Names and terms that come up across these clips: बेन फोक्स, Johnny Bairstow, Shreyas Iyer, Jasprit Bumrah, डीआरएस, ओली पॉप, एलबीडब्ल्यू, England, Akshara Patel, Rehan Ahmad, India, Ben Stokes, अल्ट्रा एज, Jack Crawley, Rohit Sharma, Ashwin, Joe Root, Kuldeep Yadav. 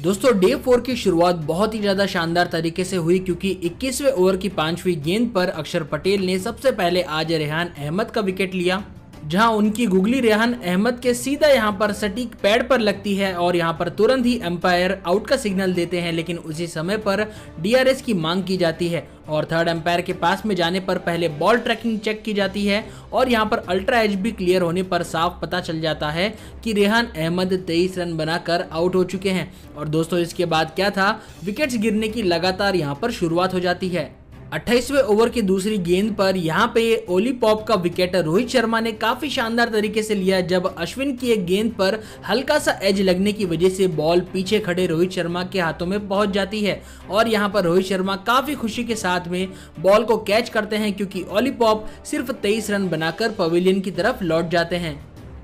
दोस्तों डे 4 की शुरुआत बहुत ही ज़्यादा शानदार तरीके से हुई क्योंकि 21वें ओवर की 5वीं गेंद पर अक्षर पटेल ने सबसे पहले आज रेहान अहमद का विकेट लिया, जहां उनकी गुगली रेहान अहमद के सीधा यहां पर सटीक पैड पर लगती है और यहां पर तुरंत ही एम्पायर आउट का सिग्नल देते हैं, लेकिन उसी समय पर डीआरएस की मांग की जाती है और थर्ड एम्पायर के पास में जाने पर पहले बॉल ट्रैकिंग चेक की जाती है और यहां पर अल्ट्रा एज भी क्लियर होने पर साफ पता चल जाता है कि रेहान अहमद 23 रन बनाकर आउट हो चुके हैं। और दोस्तों इसके बाद क्या था, विकेट्स गिरने की लगातार यहाँ पर शुरुआत हो जाती है। 28वें ओवर की दूसरी गेंद पर यहाँ पे ओली पॉप का विकेट रोहित शर्मा ने काफी शानदार तरीके से लिया, जब अश्विन की एक गेंद पर हल्का सा एज लगने की वजह से बॉल पीछे खड़े रोहित शर्मा के हाथों में पहुंच जाती है और यहाँ पर रोहित शर्मा काफी खुशी के साथ में बॉल को कैच करते हैं क्योंकि ओली पॉप सिर्फ 23 रन बनाकर पवेलियन की तरफ लौट जाते हैं।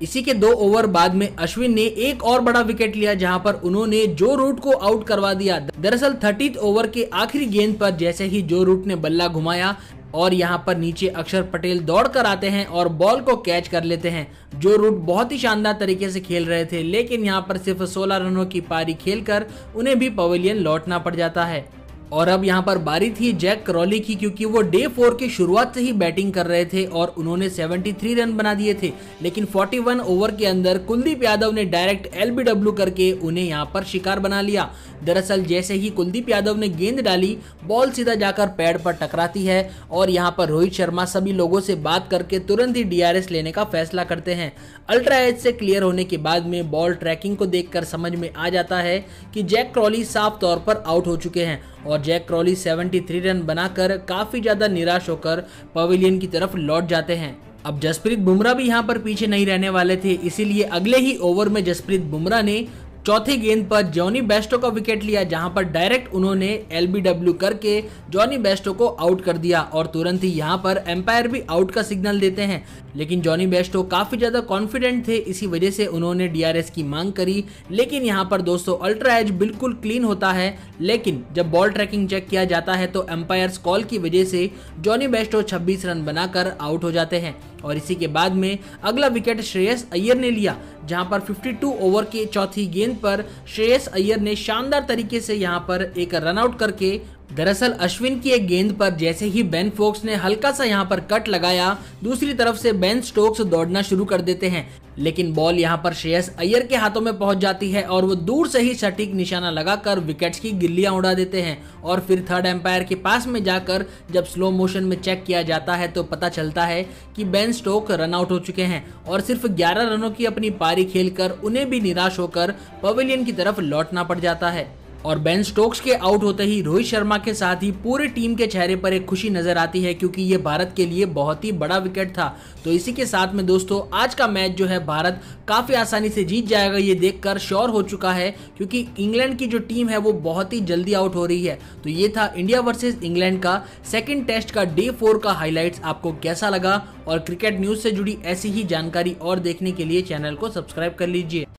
इसी के 2 ओवर बाद में अश्विन ने एक और बड़ा विकेट लिया, जहां पर उन्होंने जो रूट को आउट करवा दिया। दरअसल 30 ओवर के आखिरी गेंद पर जैसे ही जो रूट ने बल्ला घुमाया और यहां पर नीचे अक्षर पटेल दौड़ कर आते हैं और बॉल को कैच कर लेते हैं। जो रूट बहुत ही शानदार तरीके से खेल रहे थे, लेकिन यहाँ पर सिर्फ 16 रनों की पारी खेलकर उन्हें भी पवेलियन लौटना पड़ जाता है। और अब यहाँ पर बारी थी जैक क्रॉली की, क्योंकि वो डे 4 की शुरुआत से ही बैटिंग कर रहे थे और उन्होंने 73 रन बना दिए थे, लेकिन 41 ओवर के अंदर कुलदीप यादव ने डायरेक्ट एलबीडब्ल्यू करके उन्हें यहाँ पर शिकार बना लिया। दरअसल जैसे ही कुलदीप यादव ने गेंद डाली, बॉल सीधा जाकर पैड पर टकराती है और यहाँ पर रोहित शर्मा सभी लोगों से बात करके तुरंत ही डीआरएस लेने का फैसला करते हैं। अल्ट्रा एज से क्लियर होने के बाद में बॉल ट्रैकिंग को देखकर समझ में आ जाता है कि जैक क्रॉली साफ तौर पर आउट हो चुके हैं और जैक क्रॉली 73 रन बनाकर काफ़ी ज़्यादा निराश होकर पवेलियन की तरफ लौट जाते हैं। अब जसप्रीत बुमराह भी यहाँ पर पीछे नहीं रहने वाले थे, इसीलिए अगले ही ओवर में जसप्रीत बुमराह ने चौथी गेंद पर जॉनी बेस्टो का विकेट लिया, जहां पर डायरेक्ट उन्होंने एलबीडब्ल्यू करके जॉनी बेस्टो को आउट कर दिया और तुरंत ही यहां पर एम्पायर भी आउट का सिग्नल देते हैं। लेकिन जॉनी बेस्टो काफ़ी ज़्यादा कॉन्फिडेंट थे, इसी वजह से उन्होंने डीआरएस की मांग करी, लेकिन यहां पर दोस्तों अल्ट्रा एज बिल्कुल क्लीन होता है, लेकिन जब बॉल ट्रैकिंग चेक किया जाता है तो एम्पायर्स कॉल की वजह से जॉनी बेस्टो 26 रन बनाकर आउट हो जाते हैं। और इसी के बाद में अगला विकेट श्रेयस अय्यर ने लिया, जहां पर 52 ओवर की चौथी गेंद पर श्रेयस अय्यर ने शानदार तरीके से यहां पर एक रनआउट करके, दरअसल अश्विन की एक गेंद पर जैसे ही बेन फोक्स ने हल्का सा यहां पर कट लगाया, दूसरी तरफ से बेन स्टोक्स दौड़ना शुरू कर देते हैं, लेकिन बॉल यहां पर श्रेयस अय्यर के हाथों में पहुंच जाती है और वो दूर से ही सटीक निशाना लगाकर विकेट्स की गिल्लियां उड़ा देते हैं। और फिर थर्ड एम्पायर के पास में जाकर जब स्लो मोशन में चेक किया जाता है तो पता चलता है कि बेन स्टोक्स रनआउट हो चुके हैं और सिर्फ 11 रनों की अपनी पारी खेलकर उन्हें भी निराश होकर पवेलियन की तरफ लौटना पड़ जाता है। और बेन स्टोक्स के आउट होते ही रोहित शर्मा के साथ ही पूरी टीम के चेहरे पर एक खुशी नजर आती है, क्योंकि ये भारत के लिए बहुत ही बड़ा विकेट था। तो इसी के साथ में दोस्तों आज का मैच जो है भारत काफ़ी आसानी से जीत जाएगा, ये देखकर श्योर हो चुका है, क्योंकि इंग्लैंड की जो टीम है वो बहुत ही जल्दी आउट हो रही है। तो ये था इंडिया वर्सेज इंग्लैंड का सेकेंड टेस्ट का डे 4 का हाईलाइट्स। आपको कैसा लगा? और क्रिकेट न्यूज़ से जुड़ी ऐसी ही जानकारी और देखने के लिए चैनल को सब्सक्राइब कर लीजिए।